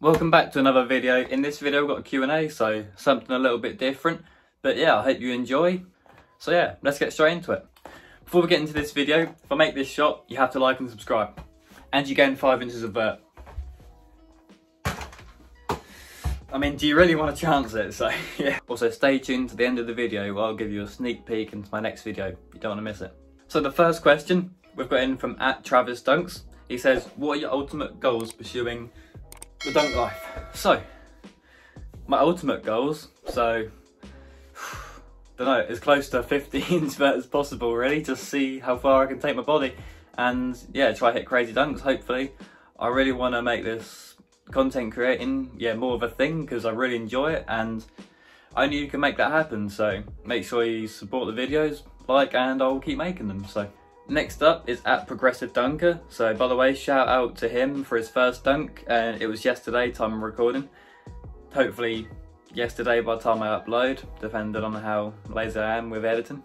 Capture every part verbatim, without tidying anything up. Welcome back to another video. In this video we've got a Q and A, so something a little bit different, but yeah, I hope you enjoy. So yeah, let's get straight into it. Before we get into this video, if I make this shot, you have to like and subscribe, and you gain five inches of vert. I mean, do you really want to chance it? So yeah. Also stay tuned to the end of the video where I'll give you a sneak peek into my next video. You don't want to miss it. So the first question we've got in from at Travis Dunks. He says, what are your ultimate goals pursuing the dunk life? So, my ultimate goals, so, don't know, as close to fifteen inch vert as possible really, to see how far I can take my body, and yeah, try hit crazy dunks, hopefully. I really want to make this content creating, yeah, more of a thing, because I really enjoy it, and only you can make that happen, so make sure you support the videos, like, and I'll keep making them, so. Next up is at Progressive Dunker, so by the way, shout out to him for his first dunk, and uh, it was yesterday time I'm recording, hopefully yesterday by the time I upload, depending on how lazy I am with editing.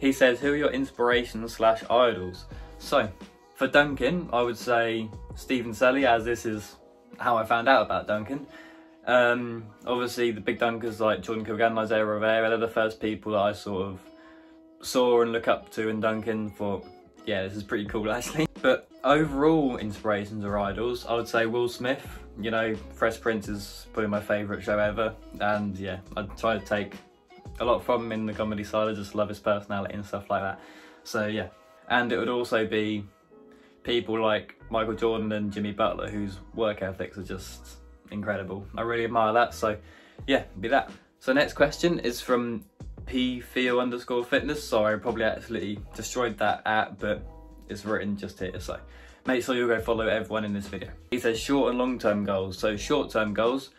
He says, who are your inspirations slash idols? So, for dunking, I would say Stephen Sally, as this is how I found out about dunking. Um, obviously the big dunkers like Jordan Kogan and Isaiah Rivera, they're the first people that I sort of saw and look up to in dunking, for yeah, this is pretty cool actually. But overall inspirations or idols, I would say Will Smith. You know, Fresh Prince is probably my favourite show ever, and yeah, I try to take a lot from him in the comedy side. I just love his personality and stuff like that, so yeah. And it would also be people like Michael Jordan and Jimmy Butler, whose work ethics are just incredible. I really admire that, so yeah, be that. So next question is from P feel underscore fitness. Sorry, I probably absolutely destroyed that app, but it's written just here, so make sure you go follow everyone in this video. He says short and long term goals. So short term goals,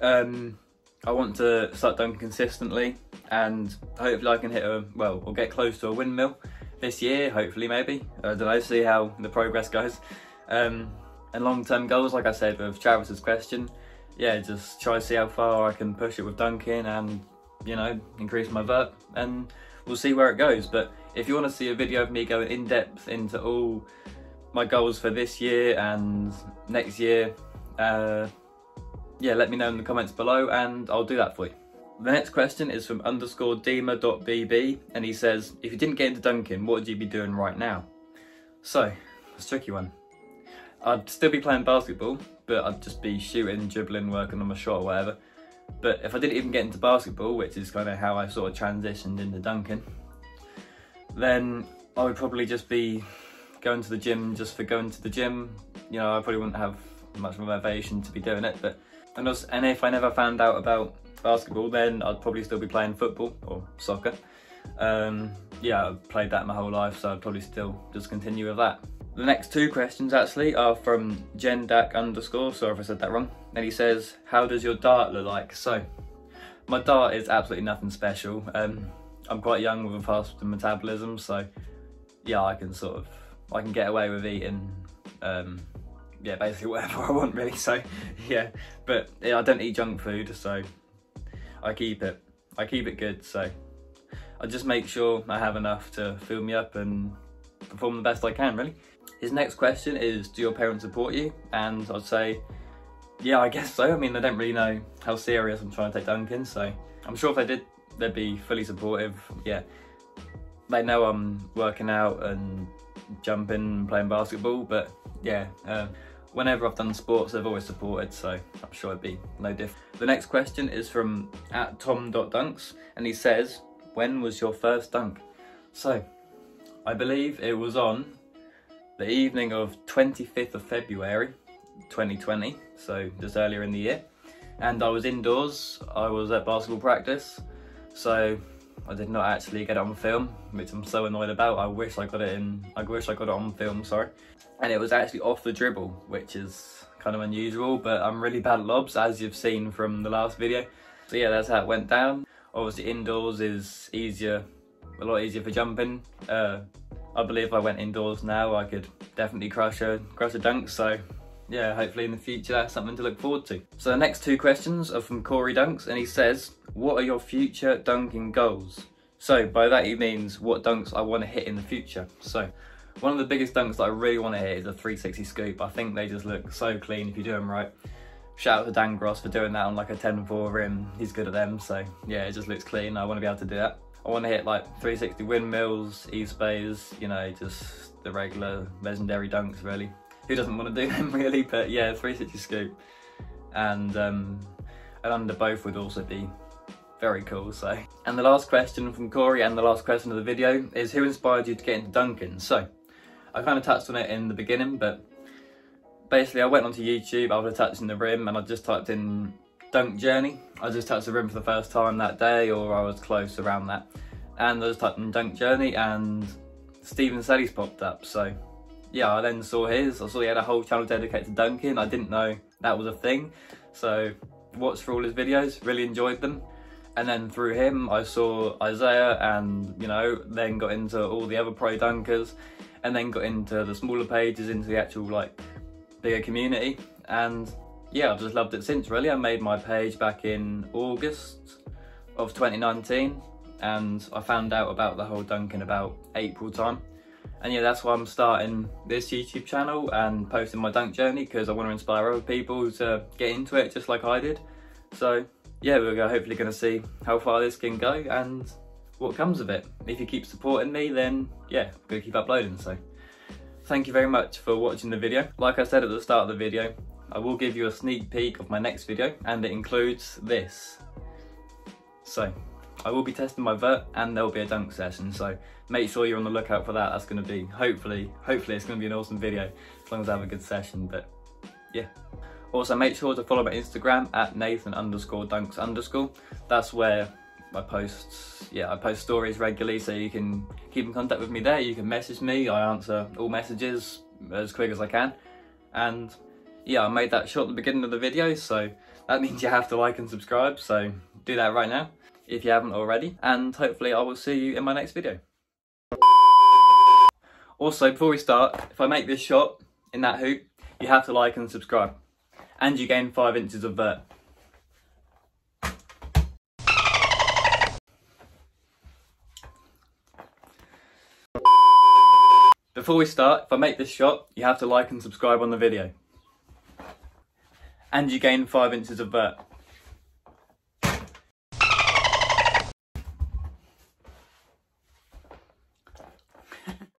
um, I want to start dunking consistently, and hopefully I can hit a, well, or get close to a windmill this year, hopefully, maybe. I don't know, see how the progress goes. Um, and long term goals, like I said with Travis's question, yeah, just try to see how far I can push it with dunking, and you know, increase my vert, and we'll see where it goes. But if you want to see a video of me going in depth into all my goals for this year and next year, uh, yeah, let me know in the comments below and I'll do that for you. The next question is from underscore dima.bb, and he says, if you didn't get into dunking, what would you be doing right now? So, it's a tricky one. I'd still be playing basketball, but I'd just be shooting, dribbling, working on my shot or whatever. But if I didn't even get into basketball, which is kind of how I sort of transitioned into dunking, then I would probably just be going to the gym just for going to the gym. You know, I probably wouldn't have much motivation to be doing it. But and, also, and if I never found out about basketball, then I'd probably still be playing football or soccer. Um, yeah, I've played that my whole life, so I'd probably still just continue with that. The next two questions actually are from Jendak underscore, sorry if I said that wrong, and he says, how does your dart look like? So, my dart is absolutely nothing special. Um, I'm quite young with a fast metabolism, so yeah, I can sort of, I can get away with eating, um, yeah, basically whatever I want really, so yeah. But yeah, I don't eat junk food, so I keep it, I keep it good, so I just make sure I have enough to fill me up and perform the best I can really. His next question is, do your parents support you? And I'd say, yeah, I guess so. I mean, they don't really know how serious I'm trying to take dunking, so I'm sure if they did, they'd be fully supportive. Yeah, they know I'm working out and jumping and playing basketball, but yeah, uh, whenever I've done sports, they've always supported, so I'm sure it'd be no different. The next question is from at tom.dunks, and he says, when was your first dunk? So, I believe it was on the evening of twenty-fifth of February twenty twenty, so just earlier in the year, and I was indoors, I was at basketball practice, so I did not actually get it on film, which I'm so annoyed about. I wish I got it in, I wish I got it on film, sorry. And it was actually off the dribble, which is kind of unusual, but I'm really bad at lobs, as you've seen from the last video. So yeah, that's how it went down. Obviously indoors is easier, a lot easier for jumping. Uh, I believe if I went indoors now, I could definitely crush a, crush a dunk, so yeah, hopefully in the future that's something to look forward to. So the next two questions are from Corey Dunks, and he says, what are your future dunking goals? So by that he means what dunks I want to hit in the future. So one of the biggest dunks that I really want to hit is a three sixty scoop. I think they just look so clean if you do them right. shout out to Dan Gross for doing that on like a ten four rim. He's good at them, so yeah, it just looks clean. I want to be able to do that. I want to hit like three sixty windmills, East Bays, you know, just the regular legendary dunks really. Who doesn't want to do them really? But yeah, three sixty scoop and um, an under both would also be very cool. So, and the last question from Corey and the last question of the video is, who inspired you to get into dunking? So I kind of touched on it in the beginning, but basically I went onto YouTube, I was attaching the rim and I just typed in dunk journey. I just touched the rim for the first time that day, or I was close around that, and I just typed in dunk journey and Stephen Sally's popped up. So yeah, I then saw his, I saw he had a whole channel dedicated to dunking. I didn't know that was a thing, so watched for all his videos, really enjoyed them. And then through him, I saw Isaiah and, you know, then got into all the other pro dunkers and then got into the smaller pages, into the actual, like, bigger community. And yeah, I've just loved it since, really. I made my page back in August of twenty nineteen and I found out about the whole dunking about April time. And yeah, that's why I'm starting this YouTube channel and posting my dunk journey, because I want to inspire other people to get into it just like I did. So yeah, we're hopefully going to see how far this can go and what comes of it. If you keep supporting me, then yeah, I'm going to keep uploading. So thank you very much for watching the video. Like I said at the start of the video, I will give you a sneak peek of my next video, and it includes this. So I will be testing my vert and there'll be a dunk session, so make sure you're on the lookout for that. That's going to be, hopefully, hopefully it's going to be an awesome video, as long as I have a good session. But yeah. Also, make sure to follow my Instagram at Nathan underscore dunks underscore. That's where I post, yeah, I post stories regularly, so you can keep in contact with me there. You can message me. I answer all messages as quick as I can. And yeah, I made that short at the beginning of the video, so that means you have to like and subscribe. So do that right now if you haven't already. And hopefully I will see you in my next video. Also, before we start, if I make this shot in that hoop, you have to like and subscribe. And you gain five inches of vert. Before we start, if I make this shot, you have to like and subscribe on the video. And you gain five inches of vert.